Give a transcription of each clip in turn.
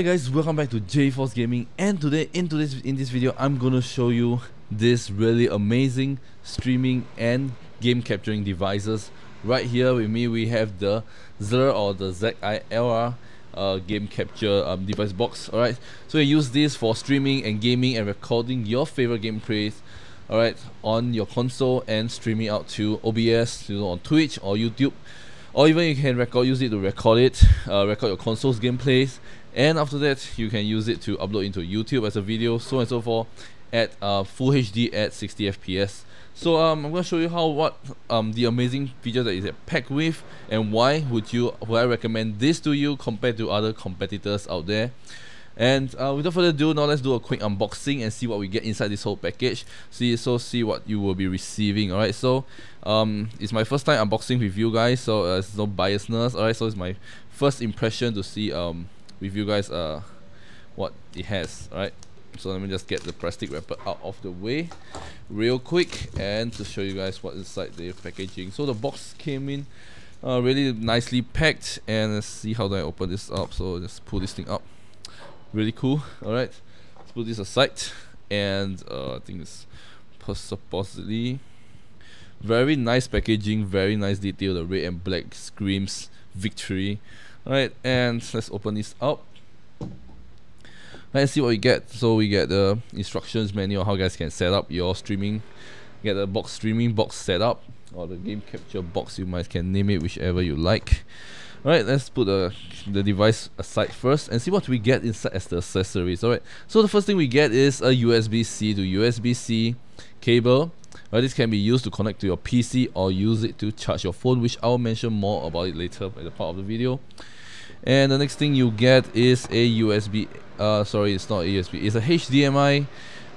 Alright guys, welcome back to JForce Gaming, and today in this video I'm gonna show you this really amazing streaming and game capturing devices. Right here with me we have the ZILR or the ZILR game capture device box. Alright, so you use this for streaming and gaming and recording your favorite gameplays, alright, on your console and streaming out to OBS, you know, on Twitch or YouTube. Or even you can record your console's gameplays, and after that you can use it to upload into YouTube as a video, so on and so forth, at full HD at 60 FPS. So I'm gonna show you the amazing feature that is packed with, and why would I recommend this to you compared to other competitors out there. And without further ado, now let's do a quick unboxing and see what we get inside this whole package. See what you will be receiving. Alright, so it's my first time unboxing with you guys, so there's no biasness. Alright, so it's my first impression to see with you guys what it has. Alright, so let me just get the plastic wrapper out of the way real quick and to show you guys what's inside the packaging. So the box came in really nicely packed, and let's see how do I open this up. So just pull this thing up. Really cool. Alright, let's put this aside, and I think it's supposedly very nice packaging, very nice detail. The red and black screams victory. Alright, and let's open this up. Let's see what we get. So we get the instructions manual on how you guys can set up your streaming, get the box streaming box set up, or the game capture box, you might can name it whichever you like. Alright, let's put the device aside first and see what we get inside as the accessories. Alright, so the first thing we get is a USB-C to USB-C cable. Alright, this can be used to connect to your PC or use it to charge your phone, which I'll mention more about it later at the part of the video. And the next thing you get is a USB, sorry, it's not a USB, it's a HDMI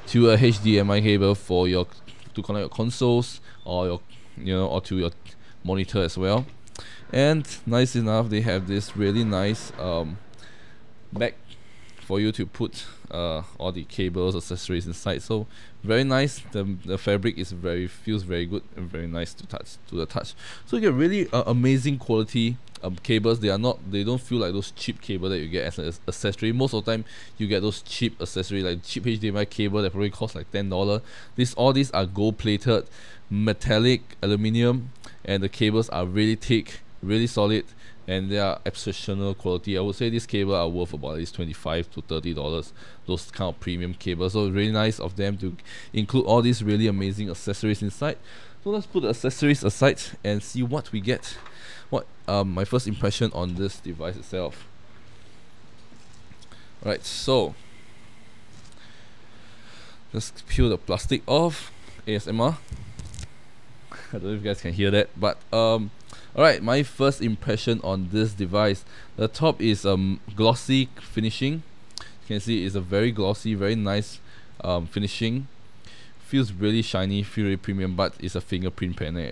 to a HDMI cable for your, to connect your consoles or your, you know, or to your monitor as well. And nice enough, they have this really nice bag for you to put all the cables, accessories inside. So very nice. The fabric is feels very good and very nice to touch, to the touch. So you get really amazing quality cables. They don't feel like those cheap cable that you get as an accessory. Most of the time you get those cheap accessories, like cheap HDMI cable that probably costs like $10. All these are gold plated, metallic, aluminium, and the cables are really thick, really solid, and they are exceptional quality. I would say these cables are worth about at least $25 to $30, those kind of premium cables. So really nice of them to include all these really amazing accessories inside. So let's put the accessories aside and see what we get, what my first impression on this device itself. Alright, so let's peel the plastic off. ASMR. I don't know if you guys can hear that, but alright, my first impression on this device. The top is glossy finishing. You can see it's a very glossy, very nice finishing. Feels really shiny, feels really premium, but it's a fingerprint panel.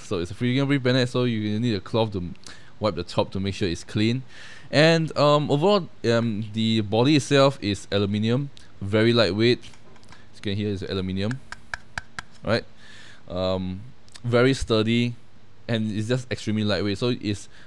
So it's a fingerprint panel, so you need a cloth to wipe the top to make sure it's clean. And overall, the body itself is aluminium, very lightweight. As you can hear, it's aluminium. Alright, very sturdy. And it's just extremely lightweight, so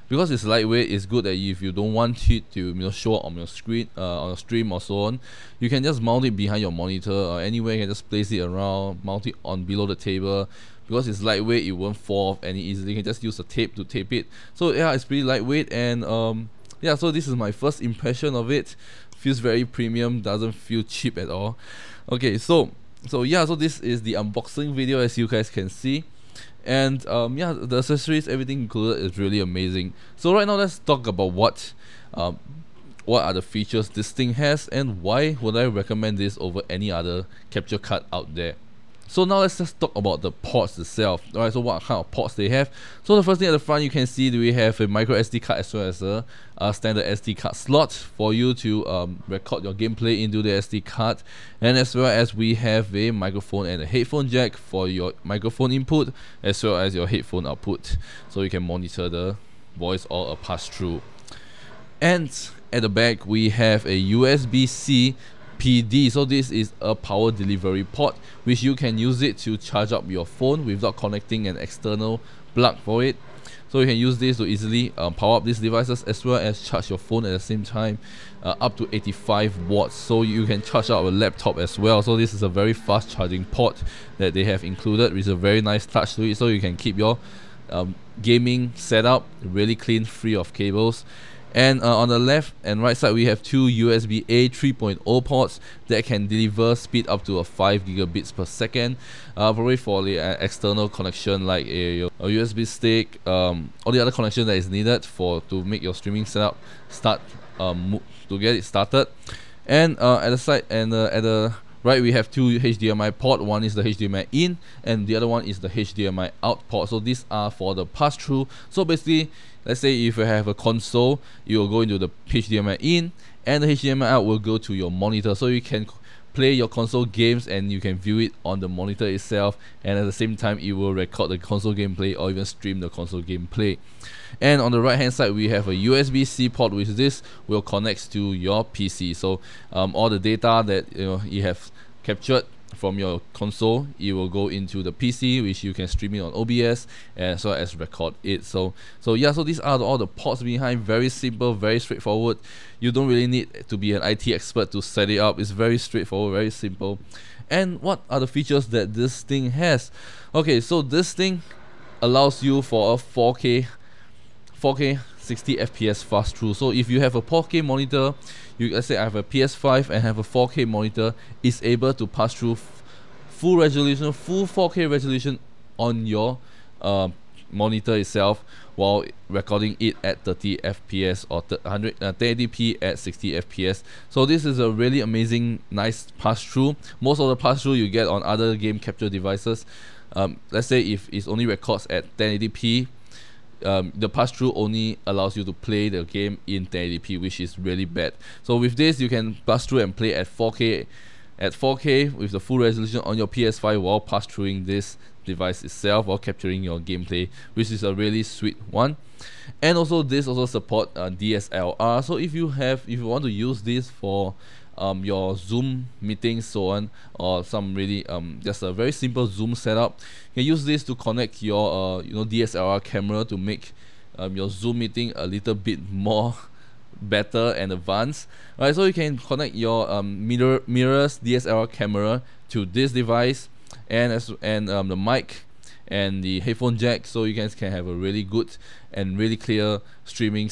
because it's lightweight, it's good that if you don't want it to, you know, show up on your screen, on a stream or so on, you can just mount it behind your monitor or anywhere. You can just place it around, mount it on below the table. Because it's lightweight, it won't fall off any easily. You can just use a tape to tape it. So yeah, it's pretty lightweight, and yeah. So this is my first impression of it. Feels very premium, doesn't feel cheap at all. Okay, so yeah, so this is the unboxing video, as you guys can see. And yeah, the accessories, everything included, is really amazing. So right now, let's talk about what are the features this thing has, and why would I recommend this over any other capture card out there. So now let's just talk about the ports itself. Alright, so what kind of ports they have. So the first thing at the front, you can see that we have a micro SD card as well as a standard SD card slot for you to record your gameplay into the SD card, and as well as we have a microphone and a headphone jack for your microphone input as well as your headphone output, so you can monitor the voice or a pass-through. And at the back we have a USB-C PD. So this is a power delivery port, which you can use it to charge up your phone without connecting an external plug for it. So you can use this to easily power up these devices as well as charge your phone at the same time, up to 85 watts. So you can charge up a laptop as well. So this is a very fast charging port that they have included, with a very nice touch to it. So you can keep your gaming setup really clean, free of cables. And on the left and right side, we have two USB-A 3.0 ports that can deliver speed up to 5 gigabits per second, probably for the external connection like a USB stick, or the other connection that is needed to make your streaming setup start, to get it started. And at the side and at the right, we have two HDMI port. One is the HDMI in and the other one is the HDMI out port. So these are for the pass-through. So basically, let's say if you have a console, you will go into the HDMI in and the HDMI out will go to your monitor. So you can play your console games and you can view it on the monitor itself, and at the same time it will record the console gameplay or even stream the console gameplay. And on the right hand side, we have a USB-C port, which this will connect to your PC. So all the data that you have captured from your console, it will go into the PC, which you can stream it on OBS as well as record it. So yeah, so these are all the ports behind. Very simple, very straightforward. You don't really need to be an IT expert to set it up. It's very straightforward, very simple. And what are the features that this thing has? Okay, so this thing allows you for a 4K 60 FPS fast through. So if you have a 4K monitor, let's say I have a PS5 and have a 4K monitor, it's able to pass through full resolution, full 4K resolution on your monitor itself, while recording it at 30 FPS or 1080p at 60 FPS. So this is a really amazing, nice pass through. Most of the pass through you get on other game capture devices. Let's say if it only records at 1080p. The pass-through only allows you to play the game in 1080p, which is really bad. So with this, you can pass through and play at 4K with the full resolution on your PS5 while pass-throughing this device itself, while capturing your gameplay, which is a really sweet one. And also this also supports DSLR. So if you want to use this for your Zoom meetings, so on, or some really just a very simple Zoom setup, you can use this to connect your DSLR camera to make your Zoom meeting a little bit more better and advanced. Alright, so you can connect your mirrorless DSLR camera to this device, and the mic and the headphone jack, so you guys can have a really good and really clear streaming,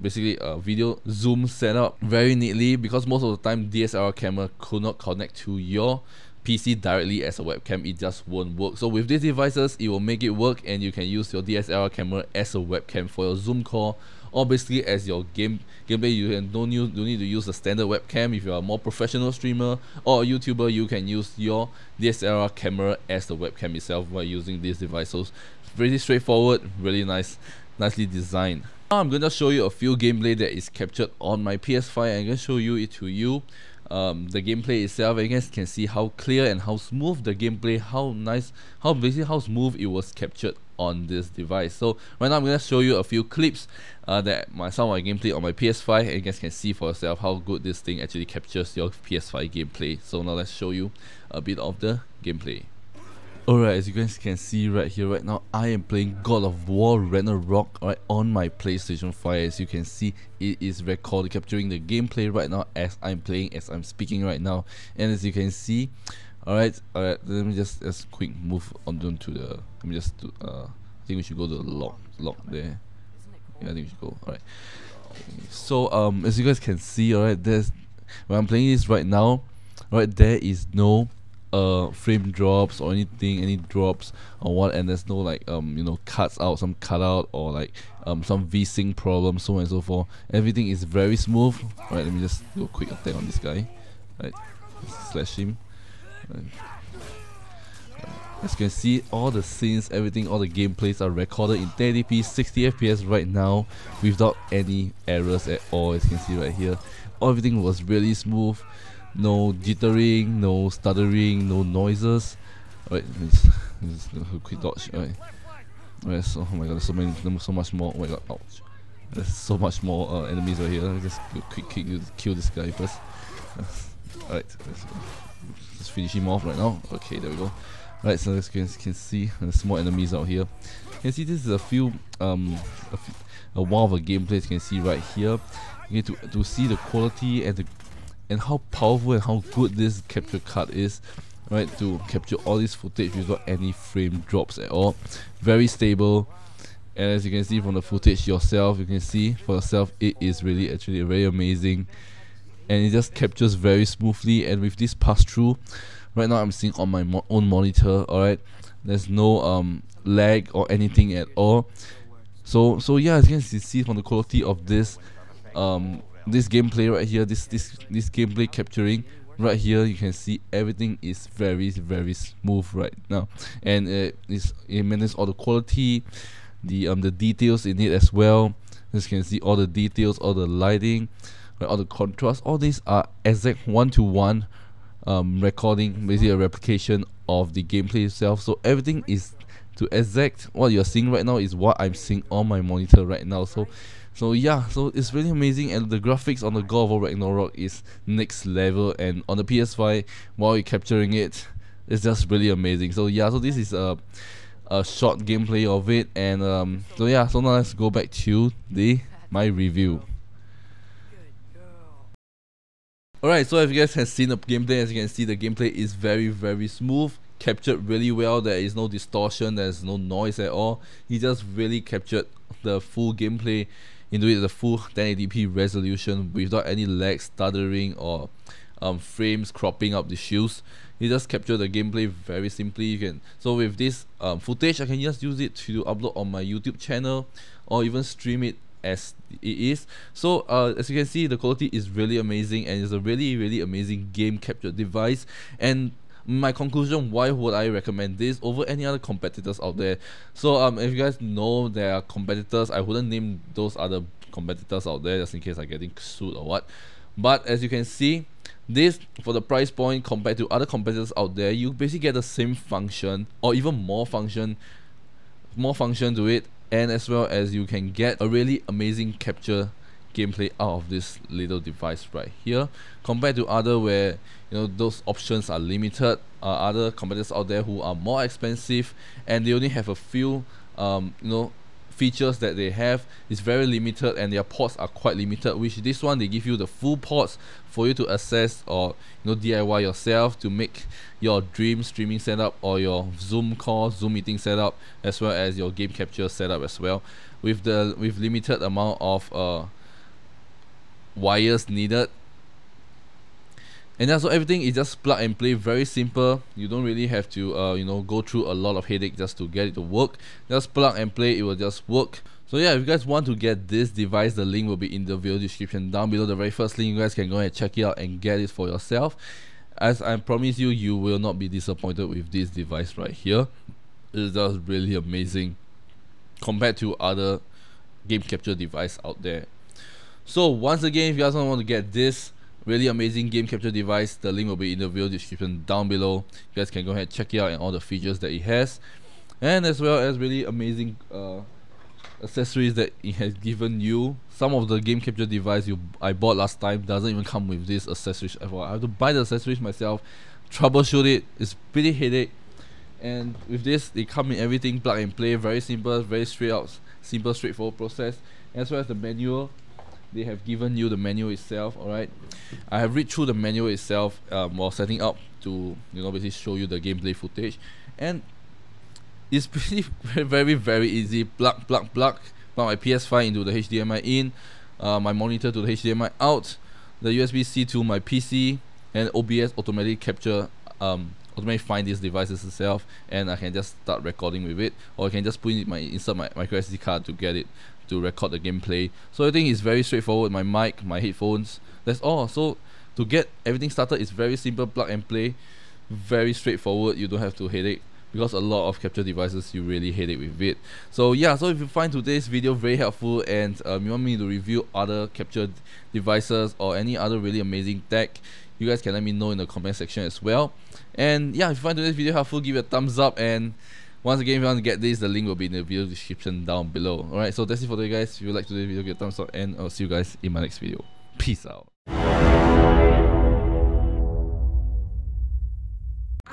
basically a video Zoom setup very neatly, because most of the time DSLR camera could not connect to your PC directly as a webcam. It just won't work. So with these devices, it will make it work, and you can use your DSLR camera as a webcam for your Zoom call, or basically as your gameplay. You don't need to use the standard webcam. If you are a more professional streamer or a YouTuber, you can use your DSLR camera as the webcam itself by using these devices. Pretty straightforward, really nice, nicely designed. Now I'm going to show you a few gameplay that is captured on my PS5. I'm going to show you it to you. The gameplay itself, and you guys can see how clear and how smooth the gameplay, how nice, how smooth it was captured on this device. So right now I'm gonna show you a few clips that some of my gameplay on my PS5, and you guys can see for yourself how good this thing actually captures your PS5 gameplay. So now let's show you a bit of the gameplay. Alright, as you guys can see right here, right now, I am playing God of War Ragnarok right on my PlayStation 5. As you can see, it is recording, capturing the gameplay right now as I'm playing, as I'm speaking right now. And as you can see, alright, let me just quick move on to the, I think we should go to the lock there. Yeah, I think we should go, alright. So, as you guys can see, alright, when I'm playing this right now, right, there is no frame drops or anything, any drops or what, and there's no like cuts out, some cutout or like some VSync problem, so on and so forth. Everything is very smooth. Alright, let me just do a quick attack on this guy. Alright, slash him. Right. As you can see, all the scenes, everything, all the gameplays are recorded in 1080p, 60 FPS right now, without any errors at all. As you can see right here, everything was really smooth. No jittering, no stuttering, no noises. Alright, let's do a quick dodge. Alright, so, oh my god, there's so much more. Oh my god, ouch. There's so much more enemies right here. Let's just quick kill this guy first. Alright, let's finish him off right now. Okay, there we go. Right, so as you can see, there's more enemies out here. You can see this is a while of a gameplay. As you can see right here, you need to see the quality and how powerful and how good this capture card is, right? To capture all this footage without any frame drops at all, very stable. And as you can see from the footage yourself, you can see for yourself, it is really actually very amazing, and it just captures very smoothly. And with this pass through, right now I'm seeing on my own monitor. All right, there's no lag or anything at all. So yeah, as you can see from the quality of this this gameplay right here, this gameplay capturing right here, you can see everything is very, very smooth right now, and it manages all the quality, the details in it as well. As you can see, all the details, all the lighting, right, all the contrast, all these are exact one-to-one recording, basically a replication of the gameplay itself. So everything is to exact what you're seeing right now is what I'm seeing on my monitor right now. So yeah, so it's really amazing. And the graphics on the God of War Ragnarok is next level, and on the PS5 while you're capturing it, it's just really amazing. So yeah, so this is a short gameplay of it, and so yeah, so now let's go back to my review. Alright, so if you guys have seen the gameplay, as you can see, the gameplay is very, very smooth, captured really well. There is no distortion, there's no noise at all. He just really captured the full gameplay into it, the full 1080p resolution without any lag, stuttering, or frames cropping up the shields. You just capture the gameplay very simply. You can, so with this footage, I can just use it to upload on my YouTube channel or even stream it as it is. So as you can see, the quality is really amazing, and it's a really, really amazing game capture device. And my conclusion, why would I recommend this over any other competitors out there? So if you guys know there are competitors, I wouldn't name those other competitors out there just in case I'm getting sued or what. But as you can see, this, for the price point compared to other competitors out there, you basically get the same function or even more function to it, and as well as you can get a really amazing capture gameplay out of this little device right here, compared to other where, you know, those options are limited. Other competitors out there who are more expensive and they only have a few you know, features that they have is very limited, and their ports are quite limited, which this one, they give you the full ports for you to access, or you know, DIY yourself to make your dream streaming setup or your Zoom call, Zoom meeting setup, as well as your game capture setup as well, with the limited amount of wires needed. And that's, so everything is just plug and play, very simple. You don't really have to you know, go through a lot of headache just to get it to work. Just plug and play, it will just work. So yeah, if you guys want to get this device, the link will be in the video description down below. The very first link, you guys can go and check it out and get it for yourself, as I promise you, you will not be disappointed with this device right here. It's just really amazing compared to other game capture device out there. So once again, if you guys don't want to get this really amazing game capture device, the link will be in the video description down below. You guys can go ahead and check it out and all the features that it has, and as well as really amazing accessories that it has given you. Some of the game capture device I bought last time doesn't even come with this accessories. I have to buy the accessories myself, troubleshoot it, it's pretty headache. And with this, they come in everything plug and play, very simple, very straight out, simple, straightforward process. As well as the manual, they have given you the manual itself. Alright, I have read through the manual itself while setting up to, you know, basically show you the gameplay footage, and it's pretty very, very easy. Plug my PS5 into the HDMI in, my monitor to the HDMI out, the USB-C to my PC, and OBS automatically capture, automatically find these devices itself, and I can just start recording with it, or I can just put in my, insert my microSD card to get it to record the gameplay. So I think it's very straightforward. My mic, my headphones, that's all. So to get everything started, it's very simple, plug and play, very straightforward. You don't have to headache, because a lot of capture devices you really headache with it. So yeah, so if you find today's video very helpful, and you want me to review other capture devices or any other really amazing tech, you guys can let me know in the comment section as well. And yeah, if you find today's video helpful, give it a thumbs up. And once again, if you want to get this, the link will be in the video description down below. Alright, so that's it for today, guys. If you like today's video, give it a thumbs up, and I'll see you guys in my next video. Peace out. I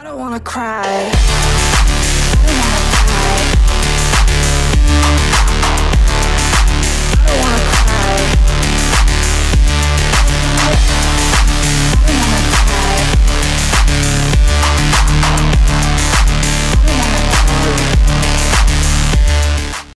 don't wanna cry.